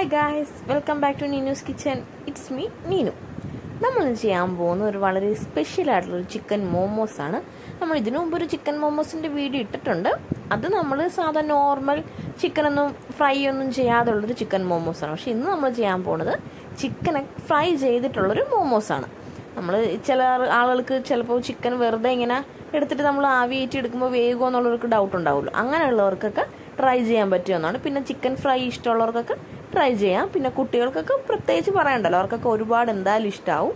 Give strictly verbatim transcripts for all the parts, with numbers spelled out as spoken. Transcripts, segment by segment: Hi guys, welcome back to Neenoo's Kitchen. It's me, Neenu. നമ്മൾ ചെയ്യാൻ പോകുന്ന ഒരു വളരെ സ്പെഷ്യൽ ആയിട്ടുള്ള ഒരു ചിക്കൻ മോമോസ് ആണ്. നമ്മൾ ഇതിനു മുമ്പ് ഒരു ചിക്കൻ മോമോസിന്റെ വീഡിയോ ഇട്ടിട്ടുണ്ട്. അത് നമ്മൾ സാധാ നോർമൽ ചിക്കൻ ഒന്നും ഫ്രൈ ഒന്നും ചെയ്യാതെ ഉള്ള ഒരു ചിക്കൻ മോമോസ് ആണ്. പക്ഷേ ഇന്ന് നമ്മൾ ചെയ്യാൻ പോകുന്നത് ചിക്കൻ ഫ്രൈ ചെയ്തിട്ടുള്ള ഒരു മോമോസ് ആണ്. നമ്മൾ ചില ആളുകൾക്ക് ചിലപ്പോൾ ചിക്കൻ വെറുതെ ഇങ്ങനെ എടുത്തിട്ട് നമ്മൾ ആവിയേറ്റി എടുക്കുമ്പോൾ വേഗമോ എന്നുള്ളവർക്ക് ഡൗട്ട് ഉണ്ടാവുമല്ലോ. അങ്ങനെയുള്ളവർക്കൊക്കെ ട്രൈ ചെയ്യാൻ പറ്റുമെന്നാണ്. പിന്നെ ചിക്കൻ ഫ്രൈ ഇഷ്ടമുള്ളവർക്കൊക്കെ ട്രൈ ചെയ്യാം. പിന്നെ കുട്ടികൾക്കൊക്കെ പ്രത്യേകിച്ച് പറയണ്ടല്ലോ, അവർക്കൊക്കെ ഒരുപാട് എന്തായാലും ഇഷ്ടമാവും.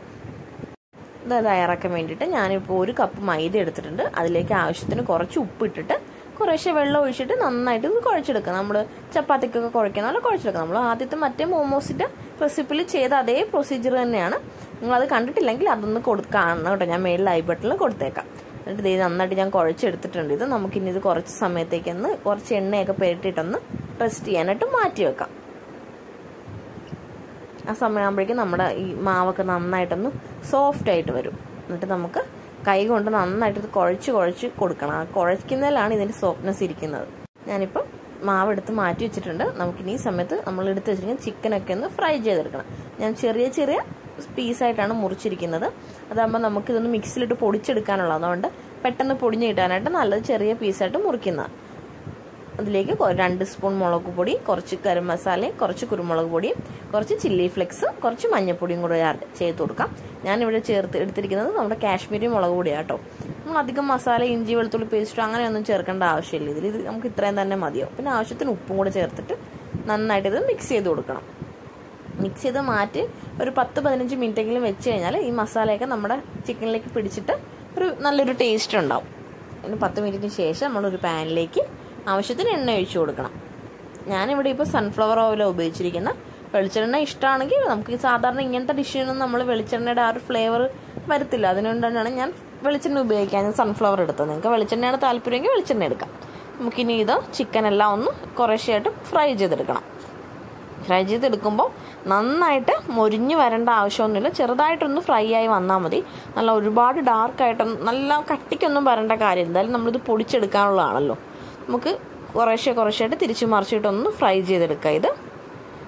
ഇത് തയ്യാറാക്കാൻ വേണ്ടിയിട്ട് ഞാനിപ്പോൾ ഒരു കപ്പ് മൈദ എടുത്തിട്ടുണ്ട്. അതിലേക്ക് ആവശ്യത്തിന് കുറച്ച് ഉപ്പിട്ടിട്ട് കുറേശ്ശെ വെള്ളം ഒഴിച്ചിട്ട് നന്നായിട്ട് ഇത് കുഴച്ചെടുക്കുക. നമ്മൾ ചപ്പാത്തിക്കൊക്കെ കുഴയ്ക്കുന്ന പോലെ കുഴച്ചെടുക്കുക. നമ്മൾ ആദ്യത്തെ മറ്റേ മോമോസിൻ്റെ റെസിപ്പിയിൽ ചെയ്ത അതേ പ്രൊസീജിയർ തന്നെയാണ്. നിങ്ങളത് കണ്ടിട്ടില്ലെങ്കിൽ അതൊന്ന് കൊടുക്കാണ് കേട്ടോ, ഞാൻ മേളിൽ ഐ ബട്ടണിൽ കൊടുത്തേക്കാം. എന്നിട്ട് ഇത് നന്നായിട്ട് ഞാൻ കുഴച്ചെടുത്തിട്ടുണ്ട്. ഇത് നമുക്കിനി ഇത് കുറച്ച് സമയത്തേക്കൊന്ന് കുറച്ച് എണ്ണയൊക്കെ പുരട്ടിയിട്ടൊന്ന് റെസ്റ്റ് ചെയ്യാനായിട്ട് മാറ്റി വെക്കാം. ആ സമയമാകുമ്പോഴേക്കും നമ്മുടെ ഈ മാവൊക്കെ നന്നായിട്ടൊന്ന് സോഫ്റ്റായിട്ട് വരും. എന്നിട്ട് നമുക്ക് കൈ കൊണ്ട് നന്നായിട്ട് കുഴച്ച് കുഴച്ച് കൊടുക്കണം. ആ കുഴയ്ക്കുന്നതിലാണ് ഇതിൻ്റെ സോഫ്റ്റ്നെസ് ഇരിക്കുന്നത്. ഞാനിപ്പോൾ മാവെടുത്ത് മാറ്റി വെച്ചിട്ടുണ്ട്. നമുക്കിനി ഈ സമയത്ത് നമ്മൾ എടുത്ത് വെച്ചിരിക്കുന്ന ചിക്കനൊക്കെ ഒന്ന് ഫ്രൈ ചെയ്തെടുക്കണം. ഞാൻ ചെറിയ ചെറിയ പീസായിട്ടാണ് മുറിച്ചിരിക്കുന്നത്. അതാകുമ്പോൾ നമുക്കിതൊന്ന് മിക്സിലിട്ട് പൊടിച്ചെടുക്കാനുള്ളത്, അതുകൊണ്ട് പെട്ടെന്ന് പൊടിഞ്ഞ് കിട്ടാനായിട്ട് നല്ലത് ചെറിയ പീസായിട്ട് മുറിക്കുന്നതാണ്. അതിലേക്ക് രണ്ട് സ്പൂൺ മുളക് പൊടി, കുറച്ച് ഗരം മസാലയും കുറച്ച് കുരുമുളക് പൊടിയും കുറച്ച് ചില്ലി ഫ്ലെക്സ് കുറച്ച് മഞ്ഞപ്പൊടിയും കൂടെ ചേർത്ത് കൊടുക്കാം. ഞാനിവിടെ ചേർത്ത് എടുത്തിരിക്കുന്നത് നമ്മുടെ കാശ്മീരി മുളക് പൊടിയാണ് കേട്ടോ. നമ്മൾ അധികം മസാല ഇഞ്ചി വെളുത്തുള്ളി പേസ്റ്റോ അങ്ങനെയൊന്നും ചേർക്കേണ്ട ആവശ്യമില്ല. ഇതിൽ ഇത് നമുക്ക് ഇത്രയും തന്നെ മതിയാവും. പിന്നെ ആവശ്യത്തിന് ഉപ്പും കൂടെ ചേർത്തിട്ട് നന്നായിട്ട് ഇത് മിക്സ് ചെയ്ത് കൊടുക്കണം. മിക്സ് ചെയ്ത് മാറ്റി ഒരു പത്ത് പതിനഞ്ച് മിനിറ്റെങ്കിലും വെച്ച് കഴിഞ്ഞാൽ ഈ മസാലയൊക്കെ നമ്മുടെ ചിക്കനിലേക്ക് പിടിച്ചിട്ട് ഒരു നല്ലൊരു ടേസ്റ്റ് ഉണ്ടാവും. പിന്നെ പത്ത് മിനിറ്റിന് ശേഷം നമ്മളൊരു പാനിലേക്ക് ആവശ്യത്തിന് എണ്ണ ഒഴിച്ചു കൊടുക്കണം. ഞാനിവിടെ ഇപ്പോൾ സൺഫ്ലവർ ഓയിലാണ് ഉപയോഗിച്ചിരിക്കുന്നത്. വെളിച്ചെണ്ണ ഇഷ്ടമാണെങ്കിൽ നമുക്ക് സാധാരണ ഇങ്ങനത്തെ ഡിഷിനൊന്നും നമ്മൾ വെളിച്ചെണ്ണയുടെ ആ ഒരു ഫ്ലേവർ വരത്തില്ല. അതിനുകൊണ്ടാണ് ഞാൻ വെളിച്ചെണ്ണ ഉപയോഗിക്കാൻ സൺഫ്ലവർ എടുത്തത്. നിങ്ങൾക്ക് വെളിച്ചെണ്ണയാണ് താല്പര്യമെങ്കിൽ വെളിച്ചെണ്ണ എടുക്കാം. നമുക്കിനി ഇത് ചിക്കനെല്ലാം ഒന്ന് കുറേശ്ശെയായിട്ട് ഫ്രൈ ചെയ്തെടുക്കണം. ഫ്രൈ ചെയ്തെടുക്കുമ്പോൾ നന്നായിട്ട് മൊരിഞ്ഞ് വരേണ്ട ആവശ്യമൊന്നുമില്ല. ചെറുതായിട്ടൊന്ന് ഫ്രൈ ആയി വന്നാൽ മതി. നല്ല ഒരുപാട് ഡാർക്കായിട്ടൊന്നും നല്ല കട്ടിക്കൊന്നും വരേണ്ട കാര്യമില്ല. എന്തായാലും നമ്മളിത് പൊടിച്ചെടുക്കാനുള്ളതാണല്ലോ. നമുക്ക് കുറേശ്ശെ കുറേശ്ശായിട്ട് തിരിച്ച് മറിച്ചിട്ടൊന്ന് ഫ്രൈ ചെയ്തെടുക്കാം. ഇത്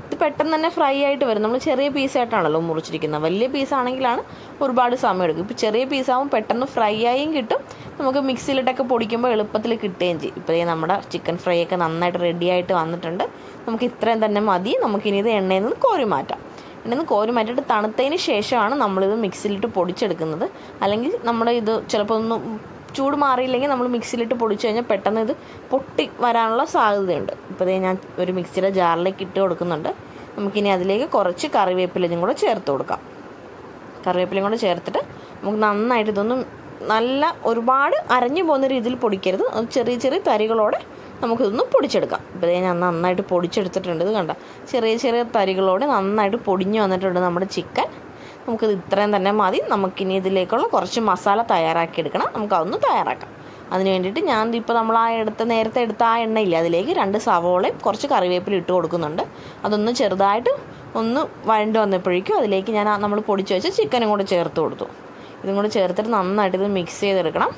ഇത് പെട്ടെന്ന് തന്നെ ഫ്രൈ ആയിട്ട് വരും. നമ്മൾ ചെറിയ പീസായിട്ടാണല്ലോ മുറിച്ചിരിക്കുന്നത്. വലിയ പീസാണെങ്കിലാണ് ഒരുപാട് സമയം എടുക്കും. ഇപ്പോൾ ചെറിയ പീസാകുമ്പോൾ പെട്ടെന്ന് ഫ്രൈ ആയും കിട്ടും. നമുക്ക് മിക്സിയിലിട്ടൊക്കെ പൊടിക്കുമ്പോൾ എളുപ്പത്തിൽ കിട്ടുകയും ചെയ്യും. ഇപ്പോൾ നമ്മുടെ ചിക്കൻ ഫ്രൈ ഒക്കെ നന്നായിട്ട് റെഡിയായിട്ട് വന്നിട്ടുണ്ട്. നമുക്ക് ഇത്രയും തന്നെ മതി. നമുക്കിനി ഇത് എണ്ണയിൽ നിന്ന് കോരി മാറ്റാം. എണ്ണയിൽ നിന്ന് കോരി മാറ്റിയിട്ട് തണുത്തതിന് ശേഷമാണ് നമ്മളിത് മിക്സിയിലിട്ട് പൊടിച്ചെടുക്കുന്നത്. അല്ലെങ്കിൽ നമ്മുടെ ഇത് ചിലപ്പോൾ ഒന്ന് ചൂട് മാറിയില്ലെങ്കിൽ നമ്മൾ മിക്സിയിലിട്ട് പൊടിച്ചു കഴിഞ്ഞാൽ പെട്ടെന്ന് ഇത് പൊട്ടി വരാനുള്ള സാധ്യതയുണ്ട്. ഇപ്പോൾ ഇതേ ഞാൻ ഒരു മിക്സിയുടെ ജാറിലേക്ക് ഇട്ട് കൊടുക്കുന്നുണ്ട്. നമുക്കിനി അതിലേക്ക് കുറച്ച് കറിവേപ്പിലയും കൂടെ ചേർത്ത് കൊടുക്കാം. കറിവേപ്പിലയും കൂടെ ചേർത്തിട്ട് നമുക്ക് നന്നായിട്ട് ഇതൊന്നും നല്ല ഒരുപാട് അരഞ്ഞു പോകുന്ന രീതിയിൽ പൊടിക്കരുത്. ചെറിയ ചെറിയ തരികളോടെ നമുക്കിതൊന്ന് പൊടിച്ചെടുക്കാം. ഇപ്പോൾ ഇതേ ഞാൻ നന്നായിട്ട് പൊടിച്ചെടുത്തിട്ടുണ്ട്. ഇത് കണ്ട ചെറിയ ചെറിയ തരികളോടെ നന്നായിട്ട് പൊടിഞ്ഞു വന്നിട്ടുണ്ട് നമ്മുടെ ചിക്കൻ. നമുക്കിത് ഇത്രയും തന്നെ മതി. നമുക്കിനി ഇതിലേക്കുള്ള കുറച്ച് മസാല തയ്യാറാക്കിയെടുക്കണം. നമുക്കതൊന്ന് തയ്യാറാക്കാം. അതിന് വേണ്ടിയിട്ട് ഞാൻ ഇപ്പോൾ നമ്മൾ ആ എടുത്ത നേരത്തെ എടുത്ത ആ എണ്ണയില്ല, അതിലേക്ക് രണ്ട് സവോളയും കുറച്ച് കറിവേപ്പിലും ഇട്ട് കൊടുക്കുന്നുണ്ട്. അതൊന്ന് ചെറുതായിട്ട് ഒന്ന് വഴണ്ട് വന്നപ്പോഴേക്കും അതിലേക്ക് ഞാൻ നമ്മൾ പൊടിച്ച് വെച്ച് ചിക്കനും കൂടെ ചേർത്ത് കൊടുത്തു. ഇതും കൂടെ ചേർത്തിട്ട് നന്നായിട്ട് ഇത് മിക്സ് ചെയ്തെടുക്കണം.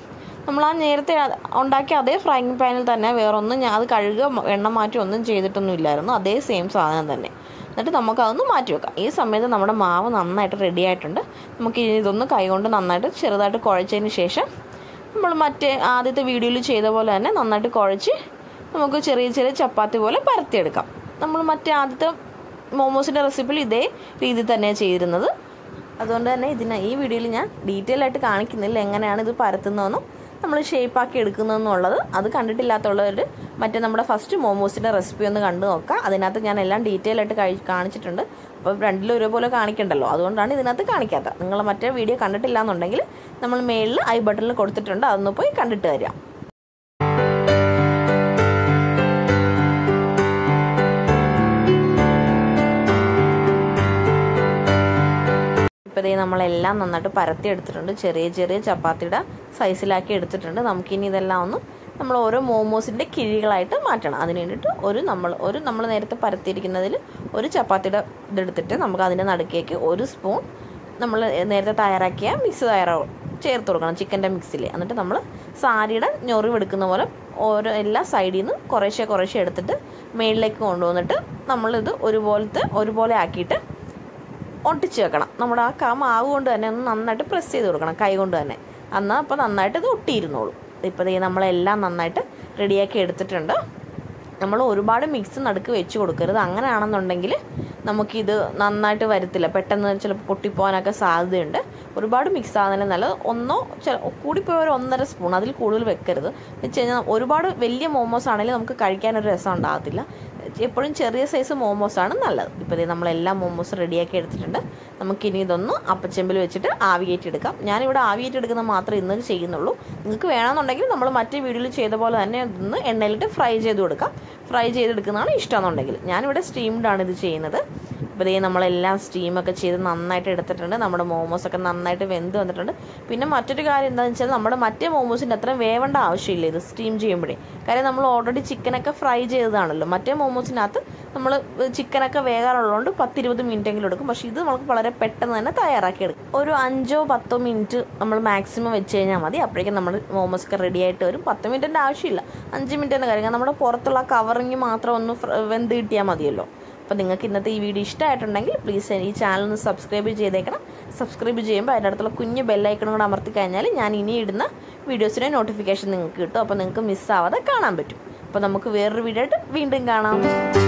നമ്മൾ ആ നേരത്തെ ഉണ്ടാക്കിയ അതേ ഫ്രൈയിങ് പാനിൽ തന്നെ വേറൊന്നും ഞാൻ അത് കഴുകുക എണ്ണ മാറ്റി ഒന്നും ചെയ്തിട്ടൊന്നും ഇല്ലായിരുന്നു. അതേ സെയിം സാധനം തന്നെ. എന്നിട്ട് നമുക്കതൊന്ന് മാറ്റി വെക്കാം. ഈ സമയത്ത് നമ്മുടെ മാവ് നന്നായിട്ട് റെഡി ആയിട്ടുണ്ട്. നമുക്ക് ഇതൊന്ന് കൈകൊണ്ട് നന്നായിട്ട് ചെറുതായിട്ട് കുഴച്ചതിന് ശേഷം നമ്മൾ മറ്റേ ആദ്യത്തെ വീഡിയോയിൽ ചെയ്ത പോലെ തന്നെ നന്നായിട്ട് കുഴച്ച് നമുക്ക് ചെറിയ ചെറിയ ചപ്പാത്തി പോലെ പരത്തിയെടുക്കാം. നമ്മൾ മറ്റേ ആദ്യത്തെ മോമോസിൻ്റെ റെസിപ്പിയിൽ ഇതേ രീതി തന്നെയാണ് ചെയ്തിരുന്നത്. അതുകൊണ്ട് തന്നെ ഇതിന് ഈ വീഡിയോയിൽ ഞാൻ ഡീറ്റെയിൽ ആയിട്ട് കാണിക്കുന്നില്ല എങ്ങനെയാണ് ഇത് പരത്തുന്നതെന്നും നമ്മൾ ഷേപ്പാക്കി എടുക്കുന്നതെന്നുള്ളത്. അത് കണ്ടിട്ടില്ലാത്തുള്ളവർ മറ്റേ നമ്മുടെ ഫസ്റ്റ് മോമോസിൻ്റെ റെസിപ്പി ഒന്ന് കണ്ടു നോക്കുക. അതിനകത്ത് ഞാൻ എല്ലാം ഡീറ്റെയിൽ ആയിട്ട് കഴി കാണിച്ചിട്ടുണ്ട്. അപ്പോൾ രണ്ടിലും ഒരുപോലെ കാണിക്കണ്ടല്ലോ, അതുകൊണ്ടാണ് ഇതിനകത്ത് കാണിക്കാത്തത്. നിങ്ങൾ മറ്റേ വീഡിയോ കണ്ടിട്ടില്ല എന്നുണ്ടെങ്കിൽ നമ്മൾ മേളിൽ ഐ ബട്ടണിൽ കൊടുത്തിട്ടുണ്ട്, അതൊന്ന് പോയി കണ്ടിട്ട് വരിക. ഇപ്പോൾ ഇതേ നമ്മളെല്ലാം നന്നായിട്ട് പരത്തി എടുത്തിട്ടുണ്ട്. ചെറിയ ചെറിയ ചപ്പാത്തിയുടെ സൈസിലാക്കി എടുത്തിട്ടുണ്ട്. നമുക്കിനി ഇതെല്ലാം ഒന്ന് നമ്മൾ ഓരോ മോമോസിൻ്റെ കിഴികളായിട്ട് മാറ്റണം. അതിന് വേണ്ടിയിട്ട് ഒരു നമ്മൾ ഒരു നമ്മൾ നേരത്തെ പരത്തിയിരിക്കുന്നതിൽ ഒരു ചപ്പാത്തിയുടെ ഇതെടുത്തിട്ട് നമുക്ക് അതിൻ്റെ നടുക്കേക്ക് ഒരു സ്പൂൺ നമ്മൾ നേരത്തെ തയ്യാറാക്കിയ മിക്സ് തയ്യാറാവും ചേർത്ത് കൊടുക്കണം ചിക്കൻ്റെ മിക്സിൽ. എന്നിട്ട് നമ്മൾ സാരിയുടെ ഞൊറിവെടുക്കുന്ന പോലെ ഓരോ എല്ലാ സൈഡിൽ നിന്ന് കുറേശ്ശെ കുറേശ്ശെ എടുത്തിട്ട് മേളിലേക്ക് കൊണ്ടുവന്നിട്ട് നമ്മളിത് ഒരുപോലത്തെ ഒരുപോലെ ആക്കിയിട്ട് ഒട്ടിച്ച് വെക്കണം. നമ്മുടെ ആ കാ മാവ് കൊണ്ട് തന്നെ ഒന്ന് നന്നായിട്ട് പ്രസ് ചെയ്ത് കൊടുക്കണം കൈ കൊണ്ട് തന്നെ. എന്നാൽ അപ്പോൾ നന്നായിട്ട് ഇത് ഒട്ടിയിരുന്നോളൂ. ഇപ്പോൾ ഇത് നമ്മളെല്ലാം നന്നായിട്ട് റെഡിയാക്കി എടുത്തിട്ടുണ്ട്. നമ്മൾ ഒരുപാട് മിക്സ് നടുക്ക് വെച്ച് കൊടുക്കരുത്, അങ്ങനെയാണെന്നുണ്ടെങ്കിൽ നമുക്കിത് നന്നായിട്ട് വരത്തില്ല, പെട്ടെന്ന് ചിലപ്പോൾ പൊട്ടിപ്പോകാനൊക്കെ സാധ്യതയുണ്ട്. ഒരുപാട് മിക്സ് ആകുന്നതിന് നല്ലത് ഒന്നോ ചില കൂടിപ്പോയൊരു ഒന്നര സ്പൂൺ, അതിൽ കൂടുതൽ വെക്കരുത്. എന്ന് വെച്ച് കഴിഞ്ഞാൽ ഒരുപാട് വലിയ മോമോസ് ആണെങ്കിൽ നമുക്ക് കഴിക്കാനൊരു രസം ഉണ്ടാകത്തില്ല, എപ്പോഴും ചെറിയ സൈസ് മോമോസാണ് നല്ലത്. ഇപ്പോൾ ഇത് നമ്മളെല്ലാ മോമോസ് റെഡിയാക്കി എടുത്തിട്ടുണ്ട്. നമുക്കിനി ഇതൊന്ന് അപ്പച്ചെമ്പിൽ വെച്ചിട്ട് ആവിയേറ്റ് എടുക്കാം. ഞാനിവിടെ ആവിയേറ്റ് എടുക്കുന്ന മാത്രമേ ഇന്ന് ചെയ്യുന്നുള്ളൂ. നിങ്ങൾക്ക് വേണമെന്നുണ്ടെങ്കിൽ നമ്മൾ മറ്റേ വീഡിയോയിൽ ചെയ്ത പോലെ തന്നെ ഇതൊന്ന് എണ്ണയിലിട്ട് ഫ്രൈ ചെയ്ത് കൊടുക്കാം. ഫ്രൈ ചെയ്തെടുക്കുന്നതാണ് ഇഷ്ടമെന്നുണ്ടെങ്കിൽ. ഞാനിവിടെ സ്റ്റീംഡാണ് ഇത് ചെയ്യുന്നത്. ഇപ്പോൾ ഇതേ നമ്മളെല്ലാം സ്റ്റീമൊക്കെ ചെയ്ത് നന്നായിട്ട് എടുത്തിട്ടുണ്ട്. നമ്മുടെ മോമോസൊക്കെ നന്നായിട്ട് വെന്ത് വന്നിട്ടുണ്ട്. പിന്നെ മറ്റൊരു കാര്യം എന്താണെന്ന് വെച്ചാൽ നമ്മുടെ മറ്റേ മോമോസിൻ്റെ അത്രയും വേവേണ്ട ആവശ്യമില്ല ഇത് സ്റ്റീം ചെയ്യുമ്പോഴേ. കാര്യം നമ്മൾ ഓൾറെഡി ചിക്കനൊക്കെ ഫ്രൈ ചെയ്തതാണല്ലോ. മറ്റേ മോമോസിനകത്ത് നമ്മൾ ചിക്കനൊക്കെ വേകാറുള്ളതുകൊണ്ട് പത്തിരുപത് മിനിറ്റെങ്കിലും എടുക്കും. പക്ഷേ ഇത് നമുക്ക് വളരെ പെട്ടെന്ന് തന്നെ തയ്യാറാക്കി എടുക്കും. ഒരു അഞ്ചോ പത്തോ മിനിറ്റ് നമ്മൾ മാക്സിമം വെച്ച് കഴിഞ്ഞാൽ മതി. അപ്പോഴേക്കും നമ്മൾ മോമോസൊക്കെ റെഡിയായിട്ട് വരും. പത്ത് മിനിറ്റിൻ്റെ ആവശ്യമില്ല, അഞ്ച് മിനിറ്റ് തന്നെ കാര്യം. നമ്മുടെ പുറത്തുള്ള കവറിങ് മാത്രം ഒന്ന് വെന്ത് കിട്ടിയാൽ മതിയല്ലോ. അപ്പോൾ നിങ്ങൾക്ക് ഇന്നത്തെ ഈ വീഡിയോ ഇഷ്ടമായിട്ടുണ്ടെങ്കിൽ പ്ലീസ് ഈ ചാനൽ ഒന്ന് സബ്സ്ക്രൈബ് ചെയ്തേക്കണം. സബ്സ്ക്രൈബ് ചെയ്യുമ്പോൾ അതിനടുത്തുള്ള കുഞ്ഞ് ബെല്ലൈക്കണം കൂടെ അമർത്തി കഴിഞ്ഞാൽ ഞാൻ ഇനി ഇടുന്ന വീഡിയോസിൻ്റെ നോട്ടിഫിക്കേഷൻ നിങ്ങൾക്ക് കിട്ടും. അപ്പോൾ നിങ്ങൾക്ക് മിസ്സാവാതെ കാണാൻ പറ്റും. അപ്പോൾ നമുക്ക് വേറൊരു വീഡിയോ ആയിട്ട് വീണ്ടും കാണാം.